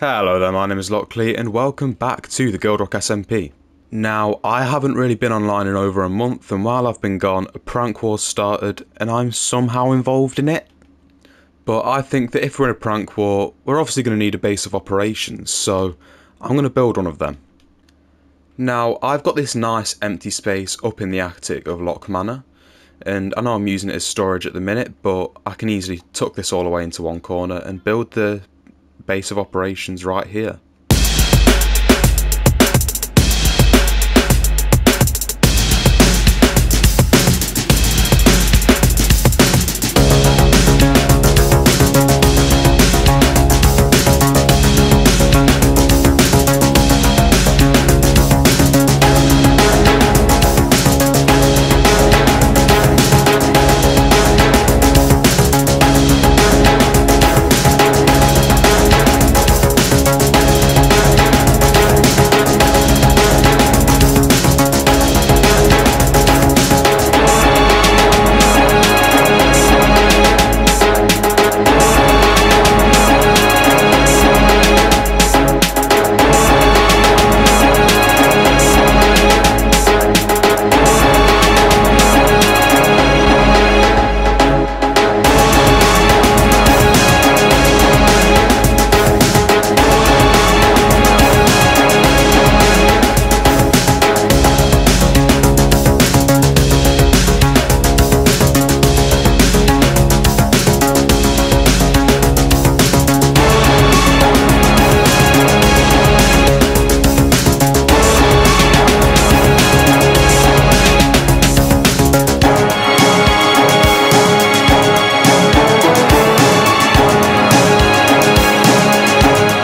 Hello there, my name is Lockley and welcome back to the GuildRock SMP. Now, I haven't really been online in over a month, and while I've been gone, a prank war started and I'm somehow involved in it. But I think that if we're in a prank war, we're obviously going to need a base of operations, so I'm going to build one of them. Now, I've got this nice empty space up in the attic of Lock Manor, and I know I'm using it as storage at the minute, but I can easily tuck this all away into one corner and build the base of operations right here.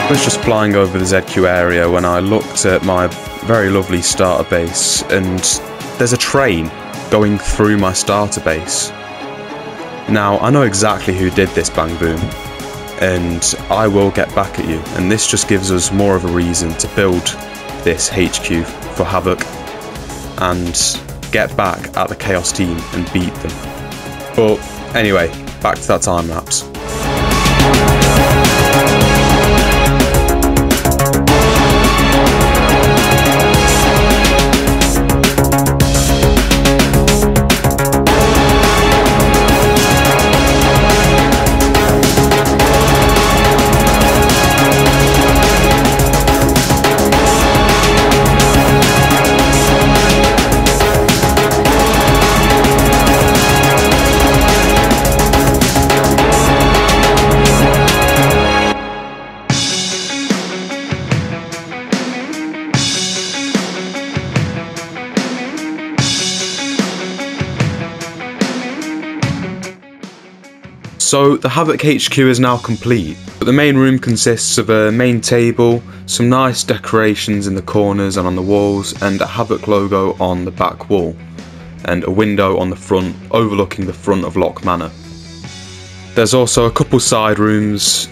I was just flying over the ZQ area when I looked at my very lovely starter base, and there's a train going through my starter base. Now, I know exactly who did this, Bangboomme, and I will get back at you, and this just gives us more of a reason to build this HQ for Havoc and get back at the Chaos team and beat them. But anyway, back to that time lapse. So the Havoc HQ is now complete, but the main room consists of a main table, some nice decorations in the corners and on the walls, and a Havoc logo on the back wall, and a window on the front overlooking the front of Lock Manor. There's also a couple side rooms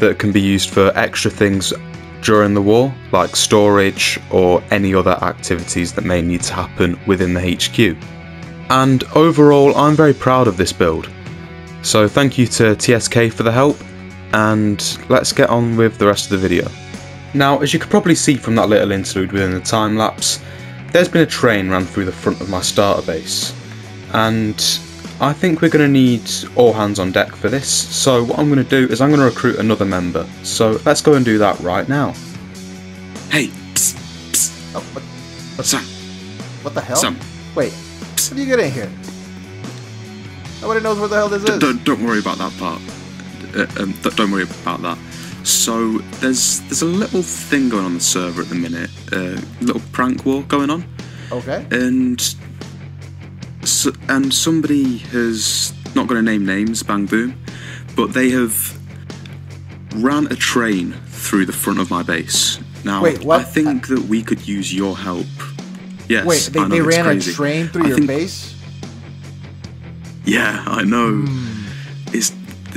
that can be used for extra things during the war, like storage or any other activities that may need to happen within the HQ. And overall, I'm very proud of this build. So thank you to TSK for the help, and let's get on with the rest of the video. Now, as you could probably see from that little interlude within the time lapse, there's been a train ran through the front of my starter base, and I think we're going to need all hands on deck for this, so what I'm going to do is I'm going to recruit another member, so let's go and do that right now. Hey, psst, psst. Oh, what? Sam. What the hell? Sam. Wait, psst. What do you get in here? Nobody knows what the hell this is. Don't worry about that part. Don't worry about that. So there's a little thing going on the server at the minute. Little prank war going on. Okay. And somebody has, not going to name names, Bangboomme, but they have ran a train through the front of my base. Now, wait, what? I think that we could use your help. Yes. Wait, they ran a train through your base? Yeah, I know. It's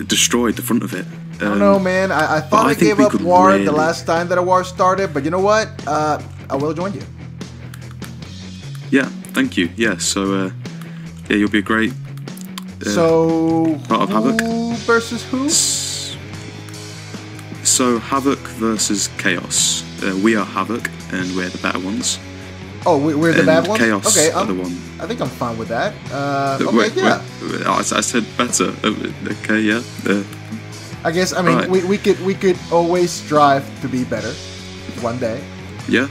destroyed the front of it. I don't know, man. I thought I gave up war the last time that a war started, but you know what? I will join you. Yeah, thank you. Yeah, so yeah, you'll be a great part of Havoc. Versus who? So Havoc versus Chaos. We are Havoc, and we're the better ones. Oh, we're the bad ones? Chaos okay, are the one. I think I'm fine with that. Okay, wait, yeah. Wait, I said better. Okay, yeah. I guess, I mean, right. we could always strive to be better one day. Yeah.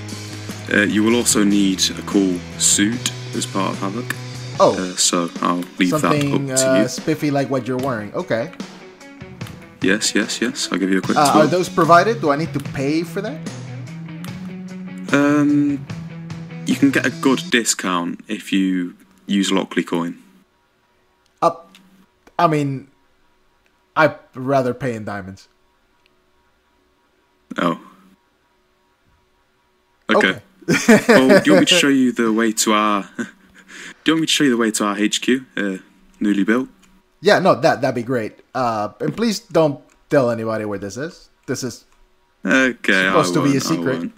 You will also need a cool suit as part of Havoc. Oh. So I'll leave that up to you. Spiffy like what you're wearing. Okay. Yes, yes, yes. I'll give you a quick tour. Are those provided? Do I need to pay for that? You can get a good discount if you use Lockley Coin. I mean, I'd rather pay in diamonds. Oh. Okay. Okay. Well, do you want me to show you the way to our? HQ, newly built? Yeah, no, that'd be great. And please don't tell anybody where this is. This is supposed to be a secret.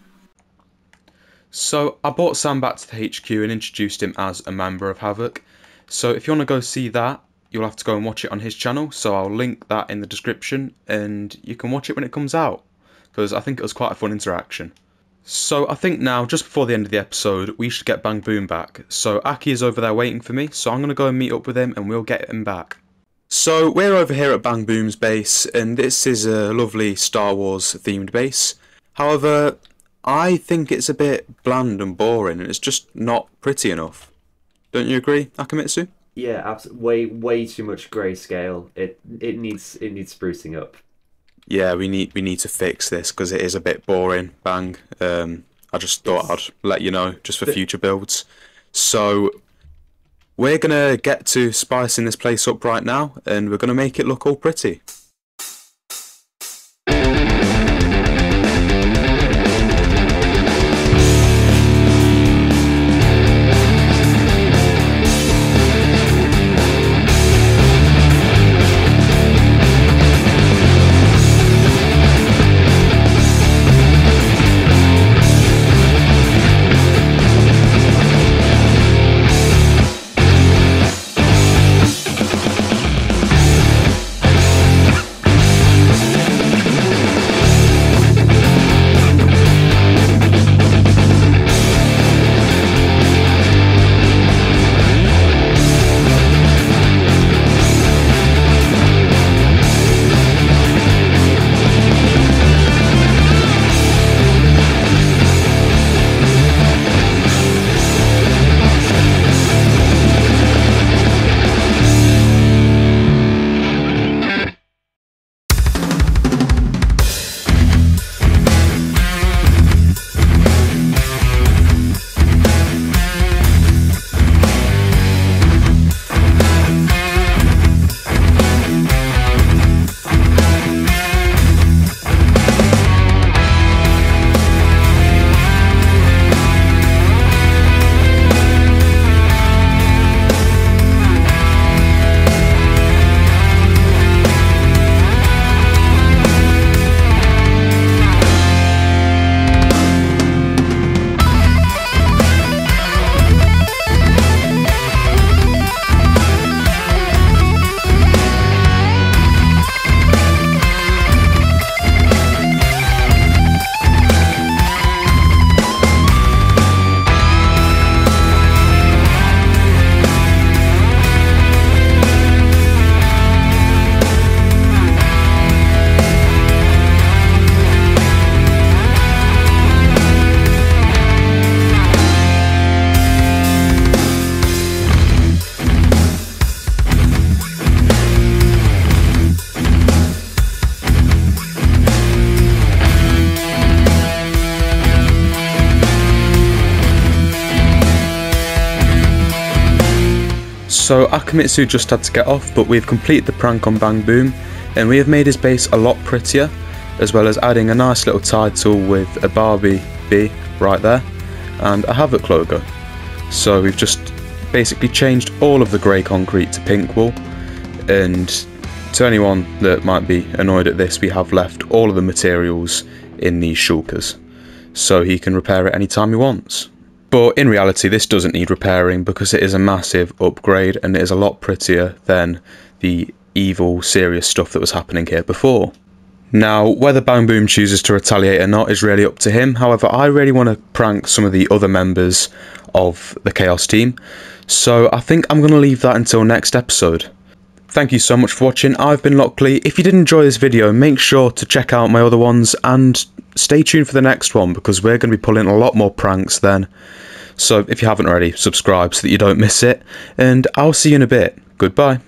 So I brought Sam back to the HQ and introduced him as a member of Havoc. So if you want to go see that, you'll have to go and watch it on his channel. So I'll link that in the description, and you can watch it when it comes out, because I think it was quite a fun interaction. So I think now, just before the end of the episode, we should get Bangboomme back. So Aki is over there waiting for me, so I'm going to go and meet up with him and we'll get him back. So we're over here at Bangboomme's base, and this is a lovely Star Wars themed base. However, I think it's a bit bland and boring, and it's just not pretty enough. Don't you agree, Akimitsu? Yeah, absolutely. Way too much grayscale. It needs sprucing up. Yeah, we need to fix this because it is a bit boring. Bang. I just thought I'd let you know just for future builds. So we're gonna get to spicing this place up right now, and we're gonna make it look all pretty. So Akimitsu just had to get off, but we've completed the prank on Bangboomme, and we have made his base a lot prettier, as well as adding a nice little title with a Barbie B right there, and a Havoc logo. So we've just basically changed all of the grey concrete to pink wool, and to anyone that might be annoyed at this, we have left all of the materials in these shulkers, so he can repair it anytime he wants. But in reality, this doesn't need repairing because it is a massive upgrade, and it is a lot prettier than the evil, serious stuff that was happening here before. Now, whether Bangboomme chooses to retaliate or not is really up to him. However, I really want to prank some of the other members of the Chaos team, so I think I'm going to leave that until next episode. Thank you so much for watching. I've been Lockley. If you did enjoy this video, make sure to check out my other ones and stay tuned for the next one, because we're going to be pulling a lot more pranks then. So if you haven't already, subscribe so that you don't miss it, and I'll see you in a bit. Goodbye.